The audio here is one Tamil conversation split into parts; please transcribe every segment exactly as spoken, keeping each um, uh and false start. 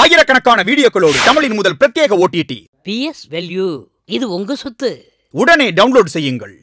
ஆயிரக்கணக்கான வீடியோக்களோடு தமிழின் முதல் பிரத்யேக ஓடிடி பிஎஸ் வேல்யூ. இது உங்க சொத்து. உடனே டவுன்லோட் செய்யுங்கள்.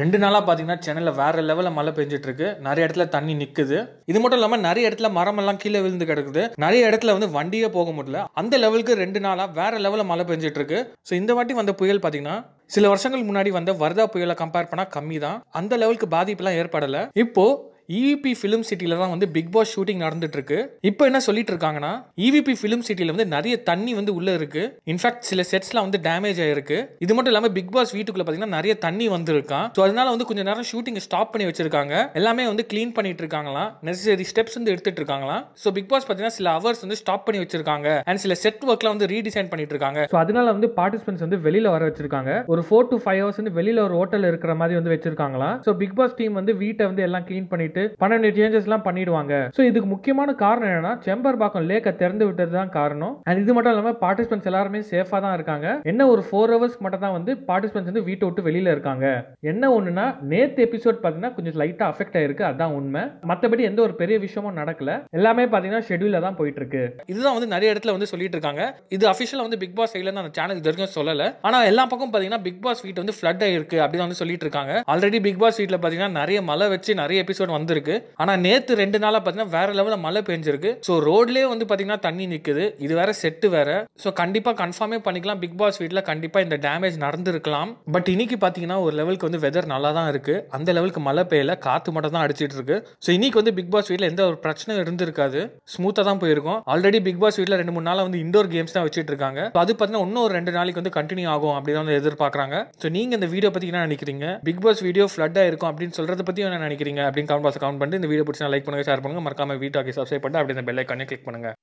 ரெண்டு நாளாக பார்த்தீங்கன்னா சென்னையில் வேறு லெவலில் மழை பெஞ்சிட்ருக்கு. நிறைய இடத்துல தண்ணி நிற்குது. இது மட்டும் இல்லாமல் நிறைய இடத்துல மரமெல்லாம் கீழே விழுந்து கிடக்குது. நிறைய இடத்துல வந்து வண்டியே போக முடியல. அந்த லெவலுக்கு ரெண்டு நாளாக வேறு லெவலில் மழை பெஞ்சிட்ருக்கு. ஸோ இந்த வாட்டி வந்த புயல் பார்த்தீங்கன்னா சில வருஷங்கள் முன்னாடி வந்த வர்தா புயலை கம்பேர் பண்ணால் கம்மி தான். அந்த லெவலுக்கு பாதிப்புலாம் ஏற்படலை. இப்போது ஈவிபி ஃபிலிம் சிட்டியில தான் வந்து பிக் பாஸ் ஷூட்டிங் நடந்துட்டு இருக்கு. இப்போ என்ன சொல்லிட்டு இருக்காங்கன்னா, ஈவிபி ஃபிலிம் சிட்டியில வந்து நிறைய தண்ணி வந்து உள்ள இருக்கு. இன்ஃபேக்ட் சில செட்ஸ்லாம் வந்து டேமேஜ் ஆயிருக்கு. இது மட்டும் இல்லாமல் பிக் பாஸ் வீட்டுக்குள்ள பார்த்தீங்கன்னா நிறைய தண்ணி வந்துருக்கான். ஸோ அதனால வந்து கொஞ்ச நேரம் ஷூட்டிங் ஸ்டாப் பண்ணி வச்சிருக்காங்க. எல்லாமே வந்து கிளீன் பண்ணிட்டு இருக்காங்களாம். நெசசரி ஸ்டெப்ஸ் வந்து எடுத்துட்டு இருக்காங்களாம். ஸோ பிக் பாஸ் பார்த்தீங்கன்னா சில ஹவர்ஸ் வந்து ஸ்டாப் பண்ணி வச்சிருக்காங்க. அண்ட் சில செட் ஒர்க்லாம் வந்து ரீடிசைன் பண்ணிட்டு இருக்காங்க. ஸோ அதனால வந்து பார்ட்டிசிபென்ட்ஸ் வந்து வெளியில வர வச்சிருக்காங்க. ஒரு ஃபோர் டு ஃபைவ் ஹவர்ஸ் வந்து வெளியில ஒரு ஹோட்டல் இருக்கிற மாதிரி வந்து வச்சிருக்காங்களாம். ஸோ பிக் பாஸ் டீம் வந்து வீட்டை வந்து எல்லாம் கிளீன் பண்ணிட்டு பன்னெண்டு சேஞ்சஸ் எல்லாம் பண்ணிடுவாங்க. சோ இதுக்கு முக்கியமான காரணம் என்னன்னா செம்பர்பாக்கம் லேக்க திறந்து விட்டது தான் காரணம். அண்ட் இது மட்டும் இல்லாம பார்ட்டிசிபென்ட்ஸ் எல்லாருமே சேஃபா தான் இருக்காங்க. என்ன ஒரு ஃபோர் ஹவர்ஸ் மட்டும் தான் வந்து பார்ட்டிசிபென்ட்ஸ் வந்து வீட்டை விட்டு வெளியில இருக்காங்க. என்ன ஒண்ணுன்னா நேத்து எபிசோட் பாத்தீங்கன்னா கொஞ்சம் லைட்டா அஃபெக்ட் ஆயிருக்கு, அதான் உண்மை. மற்றபடி எந்த ஒரு பெரிய விஷயமும் நடக்கல. எல்லாமே பாத்தீங்கன்னா ஷெட்யூல்ல தான் போயிட்டு இருக்கு. இதுதான் வந்து நிறைய இடத்துல வந்து சொல்லிட்டு இருக்காங்க. இது அபிஷியலா வந்து பிக் பாஸ் சைட்ல அந்த சேனல் தெரியும் சொல்லல. ஆனா எல்லா பக்கம் பாத்தீங்கன்னா பிக் பாஸ் வீட் வந்து ஃப்ளட் ஆயிருக்கு அப்படின்னு வந்து சொல்லிட்டு இருக்காங்க. ஆல்ரெடி பிக் பாஸ் வீட்ல பாத்தீங்கன்னா நிறைய மழை வச்சு நிறைய எபிசோட் வந்திருக்கு. ஆனா நேத்து ரெண்டு நாளா பாத்தீங்கன்னா வேற லெவல்ல மழை பெஞ்சிருக்கு. சோ ரோட்லயே வந்து பாத்தீங்கன்னா தண்ணி நிக்குது. இது வேற செட் வேற. சோ கண்டிப்பா கன்ஃபார்மே பண்ணிக்கலாம் பிக் பாஸ் வீட்ல கண்டிப்பா இந்த டேமேஜ் நடந்துருக்கலாம். பட் இன்னைக்கு பாத்தீங்கன்னா ஒரு லெவலுக்கு வந்து வெதர் நல்லா தான் இருக்கு. அந்த லெவலுக்கு மழை பெய்யல, காத்து மட்டும் தான் அடிச்சிட்டு இருக்கு. சோ இன்னைக்கு வந்து பிக் பாஸ் வீட்ல எந்த ஒரு பிரச்சனை இருந்திருக்காது, ஸ்மூத்தா தான் போயிருக்கும். ஆல்ரெடி பிக் பாஸ் வீட்ல ரெண்டு மூணு நாளா வந்து இண்டோர் கேம்ஸ் தான் வச்சிட்டு இருக்காங்க. அது பாத்தீங்கன்னா இன்னும் ஒரு ரெண்டு நாளைக்கு வந்து கண்டினியூ ஆகும் அப்படின்னு எதிர்பார்க்கறாங்க. சோ நீங்க இந்த வீடியோ பத்தி என்ன நினைக்கிறீங்க? பிக் பாஸ் வீடியோ ஃப்ளட் ஆயிருக்கும் அப்படின்னு சொல்றத பத்தி என்ன நினைக்கிறீங்க அப்படின்னு கமெண்ட் பாக்ஸ் கமெண்ட் பண்ணி இந்த வீடியோ பிடிச்சா லைக் பண்ணுங்க, ஷேர் பண்ணுங்க, மறக்காம வீடியோக்கு சப்ஸ்கிரைப் பண்ணிட்டு அப்படியே அந்த பெல் ஐகானை கிளிக் பண்ணுங்க.